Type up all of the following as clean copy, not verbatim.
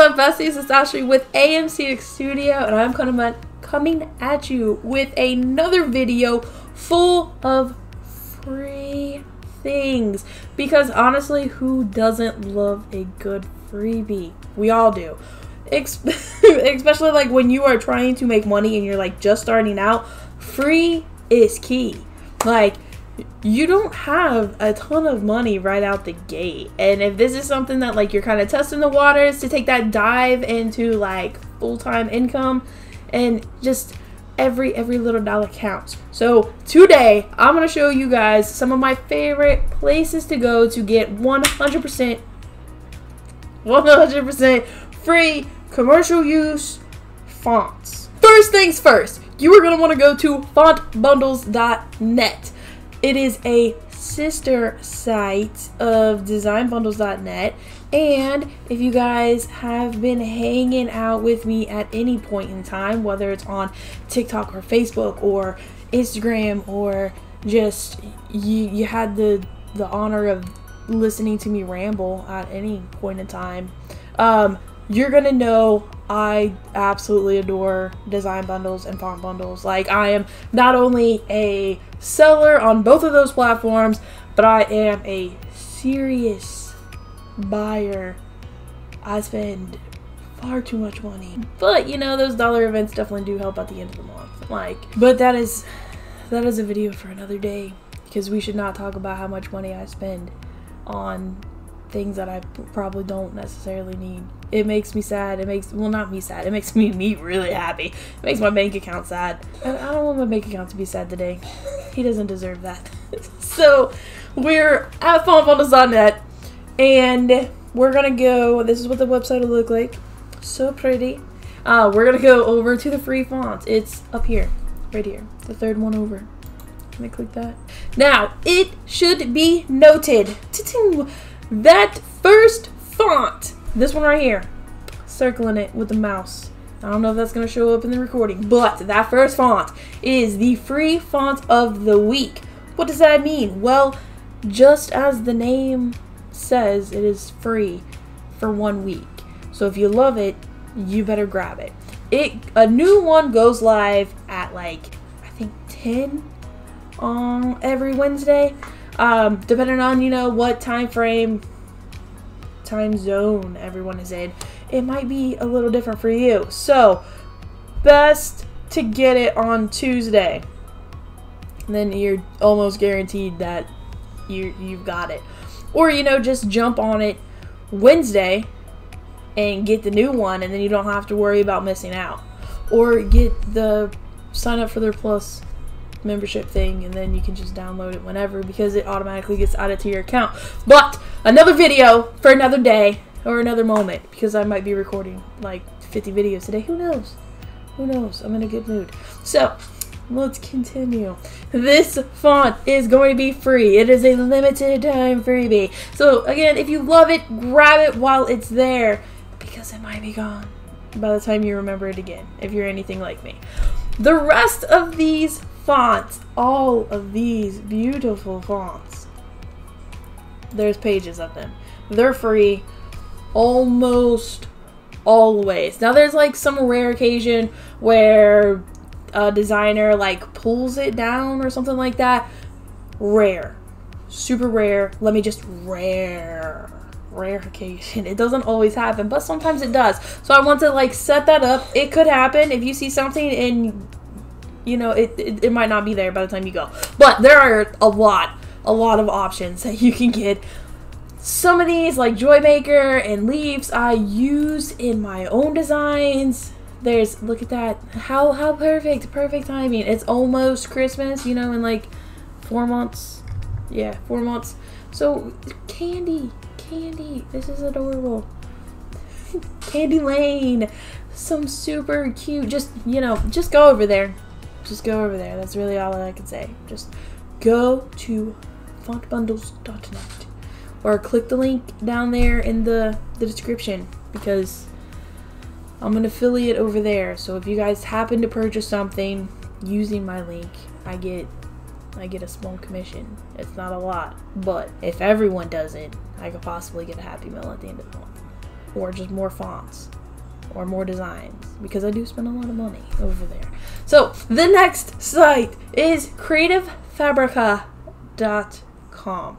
up, besties? It's Ashley with AMCX Studio, and I'm coming at you with another video full of free things. Because honestly, who doesn't love a good freebie? We all do. Especially like when you are trying to make money and you're like just starting out. Free is key. Like, you don't have a ton of money right out the gate, and if this is something that like you're kind of testing the waters to take that dive into like full-time income, and just every little dollar counts. So today I'm gonna show you guys some of my favorite places to go to get 100% free commercial use fonts. First things first, you are gonna want to go to fontbundles.net. It is a sister site of designbundles.net, and if you guys have been hanging out with me at any point in time, whether it's on TikTok or Facebook or Instagram, or just you had the honor of listening to me ramble at any point in time, you're gonna know I absolutely adore design bundles and font bundles. Like, I am not only a seller on both of those platforms, but I am a serious buyer. I spend far too much money, but you know, those dollar events definitely do help at the end of the month. Like, but that is a video for another day, because we should not talk about how much money I spend on things that I probably don't necessarily need. It makes me sad. It makes, well, not me sad. It makes me really happy. It makes my bank account sad. And I don't want my bank account to be sad today. He doesn't deserve that. So we're at fontbundles.net, and we're gonna go, this is what the website will look like. So pretty. We're gonna go over to the free fonts. It's up here, right here, the third one over. Let me click that. Now, it should be noted that first font, this one right here, circling it with the mouse. I don't know if that's going to show up in the recording, but that first font is the free font of the week. What does that mean? Well, just as the name says, it is free for 1 week. So if you love it, you better grab it. A new one goes live at like, I think 10 on every Wednesday. Depending on, you know, what time zone everyone is in, it might be a little different for you. So best to get it on Tuesday, and then you're almost guaranteed that you've got it. Or, you know, just jump on it Wednesday and get the new one, and then you don't have to worry about missing out. Or sign up for their plus membership thing, and then you can just download it whenever, because it automatically gets added to your account. But another video for another day or another moment, because I might be recording like 50 videos today. Who knows, I'm in a good mood. So let's continue. This font is going to be free. It is a limited time freebie. So again, if you love it, grab it while it's there, because it might be gone by the time you remember it again, if you're anything like me. The rest of these fonts, all of these beautiful fonts, there's pages of them. They're free almost always. Now, there's like some rare occasion where a designer like pulls it down or something like that. Rare, super rare. Let me just rare occasion. It doesn't always happen, but sometimes it does. So I want to like set that up. It could happen if you see something and you know, it might not be there by the time you go. But there are a lot of options that you can get. Some of these, like Joymaker and leaves, I use in my own designs. There's, look at that. How perfect timing. It's almost Christmas, you know, in like 4 months. Yeah, 4 months. So, Candy. This is adorable. Candy Lane. Some super cute. Just, you know, just go over there. Just go over there. That's really all I can say. Just go to fontbundles.net, or click the link down there in the description, because I'm an affiliate over there. So if you guys happen to purchase something using my link, I get a small commission. It's not a lot, but if everyone does it, I could possibly get a Happy Meal at the end of the month. or just more fonts or more designs, because I do spend a lot of money over there. So the next site is creativefabrica.com.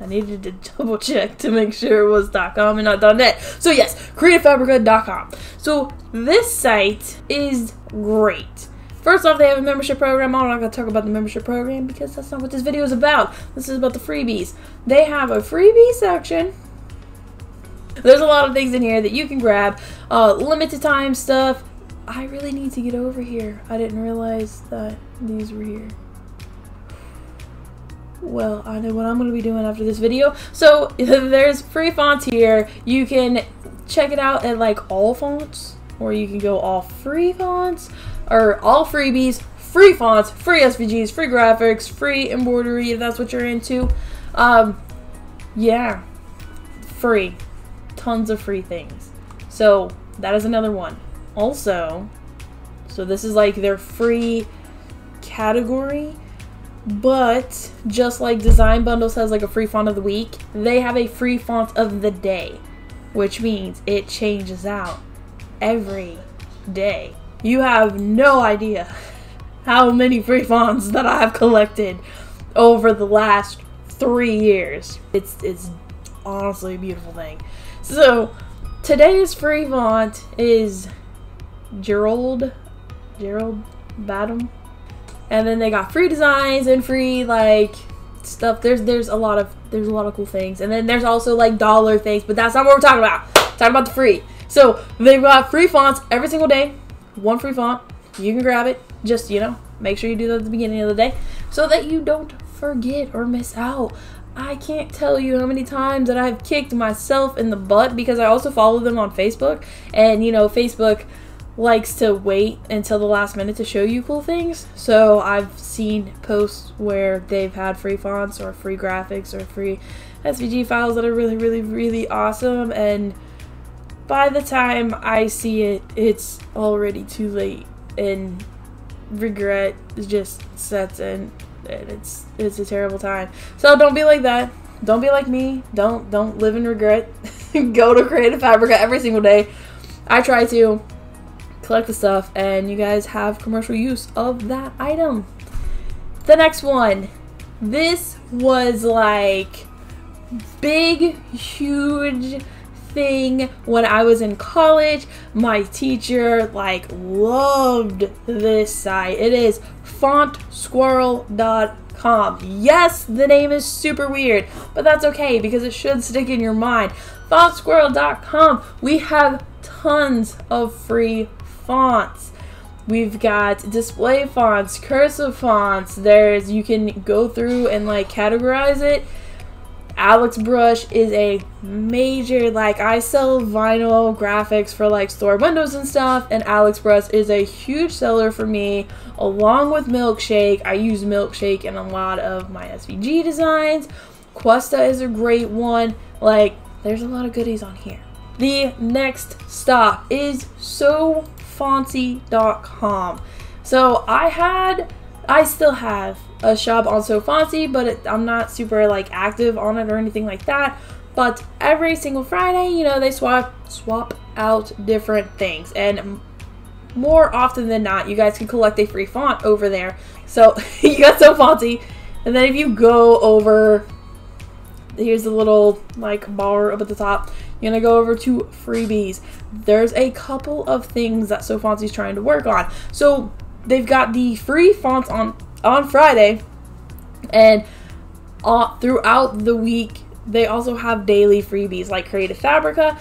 I needed to double check to make sure it was .com and not .net. So yes, creativefabrica.com. So this site is great. First off, they have a membership program. I'm not going to talk about the membership program because that's not what this video is about. This is about the freebies. They have a freebie section. There's a lot of things in here that you can grab. Limited time stuff. I really need to get over here. I didn't realize that these were here. Well, I know what I'm going to be doing after this video. So there's free fonts here. You can check it out at like all fonts, or you can go all free fonts, or all freebies, free fonts, free SVGs, free graphics, free embroidery if that's what you're into. Yeah, free, tons of free things. So that is another one. Also, so this is like their free category. But just like Design Bundles has like a free font of the week, they have a free font of the day, which means it changes out every day. You have no idea how many free fonts that I've collected over the last 3 years. It's honestly a beautiful thing. So today's free font is Gerald Batum. And then they got free designs and free like stuff. There's a lot of cool things. And then there's also like dollar things, but that's not what we're talking about. We're talking about the free. So they've got free fonts every single day. One free font. You can grab it. Just, you know, make sure you do that at the beginning of the day so that you don't forget or miss out. I can't tell you how many times that I've kicked myself in the butt because I also follow them on Facebook, and you know, Facebook likes to wait until the last minute to show you cool things. So I've seen posts where they've had free fonts or free graphics or free SVG files that are really, really, really awesome, and by the time I see it, it's already too late, and regret just sets in, and it's a terrible time. So don't be like that. Don't be like me. Don't live in regret. Go to Creative Fabrica every single day. I try to collect the stuff, and you guys have commercial use of that item. The next one, this was like big, huge thing when I was in college. My teacher like loved this site. It is fontquirrel.com. Yes, the name is super weird, but that's okay because it should stick in your mind. Fontsquirrel.com. We have tons of free fonts. We've got display fonts, cursive fonts. There's, you can go through and like categorize it. Alex Brush is a major, like, I sell vinyl graphics for like store windows and stuff, and Alex Brush is a huge seller for me, along with Milkshake. I use Milkshake in a lot of my SVG designs. Questa is a great one. Like, there's a lot of goodies on here. The next stop is sofontsy.com. So I still have a shop on Sofontsy, but I'm not super like active on it or anything like that. But every single Friday, you know, they swap out different things, and more often than not, you guys can collect a free font over there. So you got Sofontsy, and then if you go over, here's the little like bar up at the top. You're gonna go over to freebies. There's a couple of things that Sofontsy is trying to work on. So they've got the free fonts on Friday, and throughout the week they also have daily freebies like Creative Fabrica.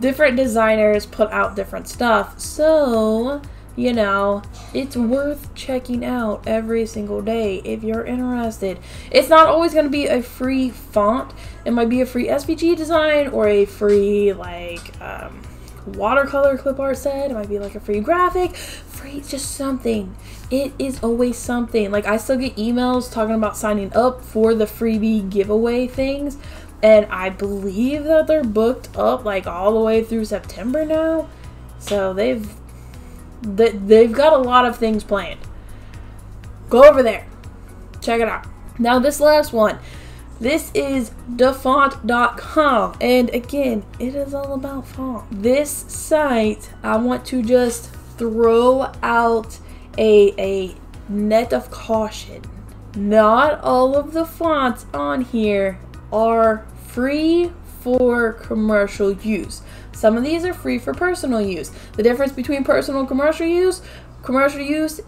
Different designers put out different stuff, so you know, it's worth checking out every single day if you're interested. It's not always going to be a free font. It might be a free SVG design or a free like watercolor clip art set. It might be like a free graphic, free just something. It is always something. Like, I still get emails talking about signing up for the freebie giveaway things, and I believe that they're booked up like all the way through September now. So they've got a lot of things planned. Go over there, check it out. Now this last one, This is dafont.com, and again, it is all about font. This site, I want to just throw out a net of caution. Not all of the fonts on here are free for commercial use. Some of these are free for personal use. The difference between personal and commercial use,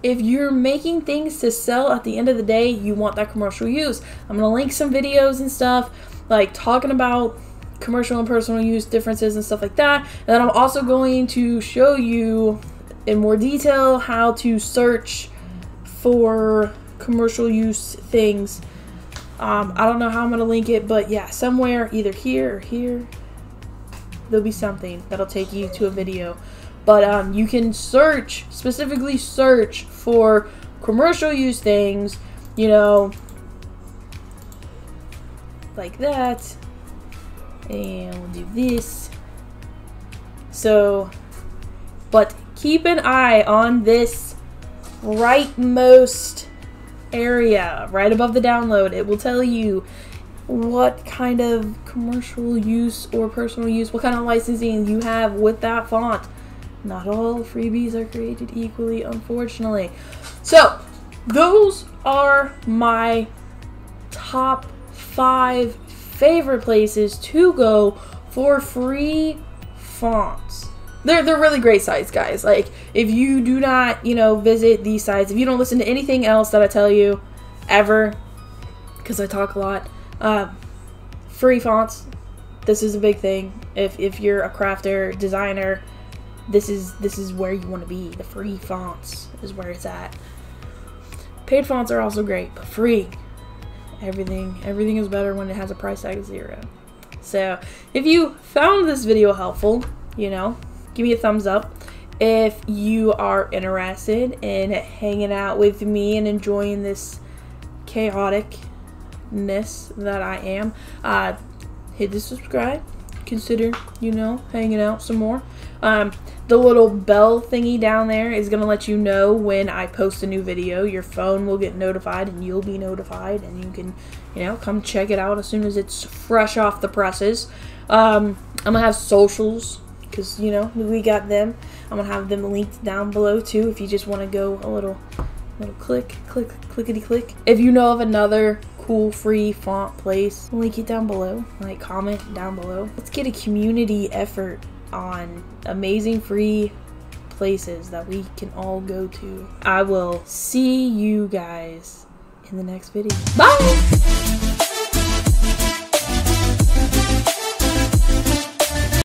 if you're making things to sell at the end of the day, you want that commercial use. I'm gonna link some videos and stuff like talking about commercial and personal use differences and stuff like that, and then I'm also going to show you in more detail how to search for commercial use things. I don't know how I'm gonna link it, but yeah, somewhere either here or here there'll be something that'll take you to a video. But you can search, specifically search for commercial use things, you know, like that. And we'll do this. So, but keep an eye on this rightmost area, right above the download. It will tell you what kind of commercial use or personal use, what kind of licensing you have with that font. Not all freebies are created equally, unfortunately. So, those are my top 5 favorite places to go for free fonts. They're really great sites, guys. Like, if you do not, you know, visit these sites, if you don't listen to anything else that I tell you ever, because I talk a lot, free fonts, this is a big thing. If you're a crafter, designer, this is where you want to be. The free fonts is where it's at. Paid fonts are also great, but free. Everything is better when it has a price tag of 0. So if you found this video helpful, you know, give me a thumbs up. If you are interested in hanging out with me and enjoying this chaoticness that I am, hit the subscribe. Consider, you know, hanging out some more. The little bell thingy down there is gonna let you know when I post a new video. Your phone will get notified and you'll be notified, and you can, you know, come check it out as soon as it's fresh off the presses. I'm gonna have socials, because, you know, we got them. I'm gonna have them linked down below too if you just want to go a little clickety click. If you know of another cool free font place, link it down below, like, comment down below. Let's get a community effort on amazing free places that we can all go to. I will see you guys in the next video. Bye.